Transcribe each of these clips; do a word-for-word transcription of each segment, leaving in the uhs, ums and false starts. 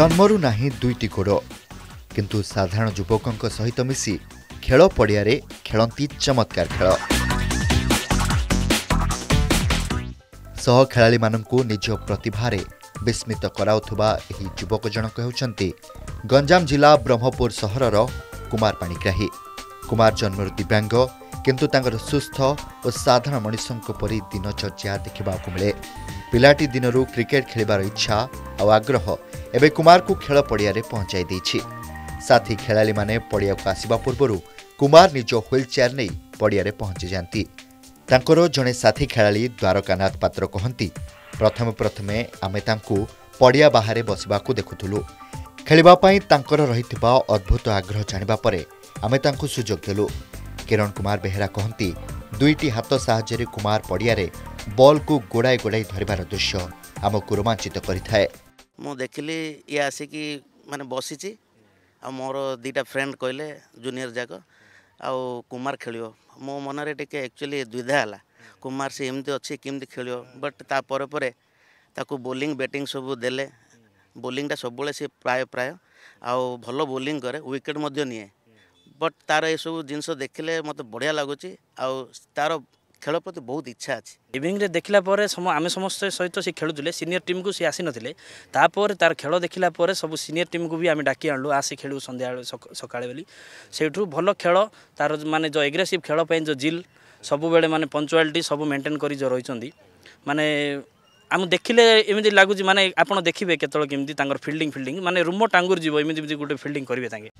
जन्मरू नाही दुईटी गोड़ किंतु साधारण युवकों सहित मिसी खेल पड़िया रे खेलती चमत्कार खेल सह खेलाड़ी माननकु निज प्रतिभा विस्मित कराउथुबा एही युवक जनक हेउचंती गंजाम जिला ब्रह्मपुर सहरर कुमार पाणिग्राही। कुमार जन्मरू दिव्यांग किंतु तांकर सुस्थ और साधारण मनुष्यों परी दिनचर्या देखा मिले। पिलाटी दिनरू क्रिकेट खेलिबार इच्छा और आग्रह एबे कुमार को खेल पड़िया रे पहुंचाई देछि। साथी खेलाड़ी माने पड़िया को आसिबा पूर्व कुमार निज ह्विल चेयर नहीं पड़िया रे पहुंची जाती। तांकर जड़े साथी खेलाड़ी द्वारकानाथ पात्र कहती प्रथमे प्रथमे आमे तांकु पड़िया बाहर बसवाक देखुलु। खेलिबा पई तांकर रहितबा अद्भुत आग्रह जानिबा परे आमे तांकु सुजोग देलु। किरण कुमार बेहरा कहती दुईटी हाथ साहाय्य कुमार पड़िया रे बॉल को गोड़ाई गोड़ाई धरिबार दृश्य आमको रोमांचित करिथाए। मो देखली ये आसिकी माने बसीची आ मोर दीटा फ्रेंड कहले जूनियर जाक आ कुमार खेलियो। मो मनरे टिके एक्चुअली द्विधा हला कुमार से एमती अच्छे केमती खेलियो। बट ता परे परे ताकू बोलिंग बैटिंग सब देले। बोलिंगटा सब से प्राय प्राय आ भल बोलिंग करे विकेट मध्य निए। बट तार ये सब जिनस देखले मत बढ़िया लगुच तार खेल प्रति बहुत इच्छा अच्छी। इवनिंग देखला सम, आम समस्त सहित तो सी खेलुले सीनियर टीम को सी आसी नथिले। तापर तार खेल देखला पर सब सीनियर टीम को भी आम डाकी आणलु आसी खेलु संध्या सकाळे बेली सेठू भल खेल तार माने जो एग्रेसिव खेल पे जो जिल सब बेले माने पंचुअलिटी सब मेंटेन करी जो रहिसंदी माने आम देखिले एमती लगुच माने आपण देखिबे केतळ केमती तांगर फिल्डिंग फिल्डिंग माने रुमो टांगुर जीव एमती गोटे फिल्डिंग करिवे तांगे।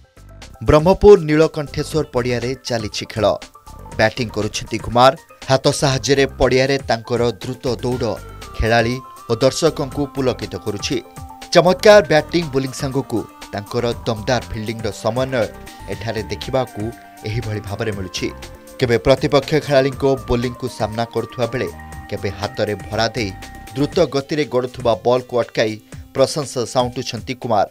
ब्रह्मपुर नीलकंठेश्वर पड़िया रे चालिछि खेल बैटिंग करुछंती कुमार। हाथ साहाय्य रे पड़िया रे तांकर द्रुत दौड़ खेलाड़ी और दर्शकों को पुलकित करुछि। चमत्कार बैटिंग बोलिंग संगकु तांकर दमदार फिल्डिंग रो समन्वय एठारे देखा एही भली भाव रे मिलुछि। केबे प्रतिपक्ष खेलाड़ी को बोलिंग को सामना करुवा बेले केबे हाथ रे भरा दे द्रुत गति रे गड़ुवा बॉल को अटकाई प्रशंसा साउंटुछंती कुमार।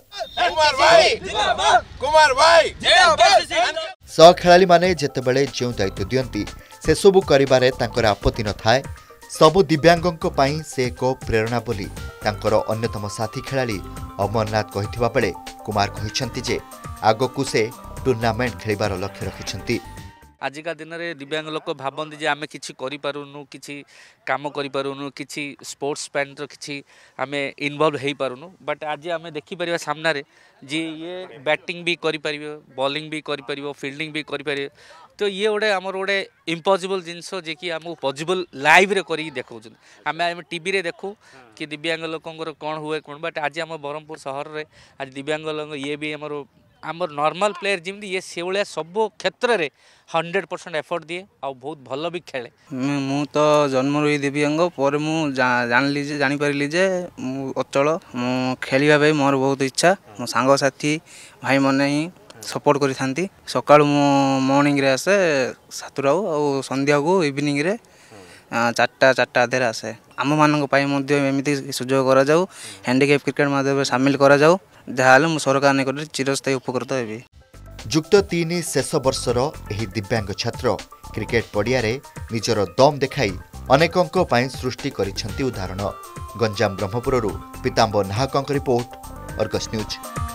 सह खेलाड़ी माने जेतेबेले जो दायित्व दियंती से सबू करिबारे तांकर आपत्ति न थाए। सबु दिव्यांगों पाई से एक प्रेरणा बोली तांकर अन्यतम साथी खेलाड़ी अमरनाथ कहिथिबा बेले कुमार कहिसंती जे आगकु से टूर्नामेंट खेलिबार लक्ष्य रखिसंती। आजिका दिन में दिव्यांग लोक भावती जे आम कि पारूनु कि कम करूँ कि स्पोर्ट्स पैंटर कि आम इनवल्व हो पारूनु। बट आज आम देखिपर सामना रे जी ये बैटिंग भी करें बॉलिंग भी करें फिल्डिंग भी करें तो ये गोटे आम गोटे इम्पॉसिबल जिनस जे कि आमको पॉसिबल लाइव रे कर देखा आम आम टीवी रे देखू कि दिव्यांग लोकंर कौन हुए कौन। बट आज आम ब्रह्मपुर सहर में आज दिव्यांग लोक ये भी आम आम नॉर्मल प्लेयर जिमती ये से भाया सब क्षेत्र में हंड्रेड परसेंट एफर्ट दिए आ बहुत भल भी खेले। मु तो जन्म रही दिव्यांग पर मुझे जानी जानीपारि जे मु अचल मु खेलवाई मोर बहुत इच्छा मो सांगसाथी भाई मैंने ही सपोर्ट करी सका मॉर्निंग रे आसे सातटा को संध्या को इवनिंग रे चार्टा चार्टा आधे आसे। आम मानी सुजोग करा जाऊ हैंडिकैप क्रिकेट माध्यम सामिल करा जाऊ जहाँ मु सरकार निकट चिरस्थायी उपकृत हेबी। जुक्त तीन शेष वर्षर एही दिव्यांग छात्र क्रिकेट पड़िया रे निजर दम देखाई अनेकंक पाई सृष्टि करिसंती उदाहरण। गंजाम ब्रह्मपुररू पीतांबर नाहकंक रिपोर्ट, अर्गस न्यूज।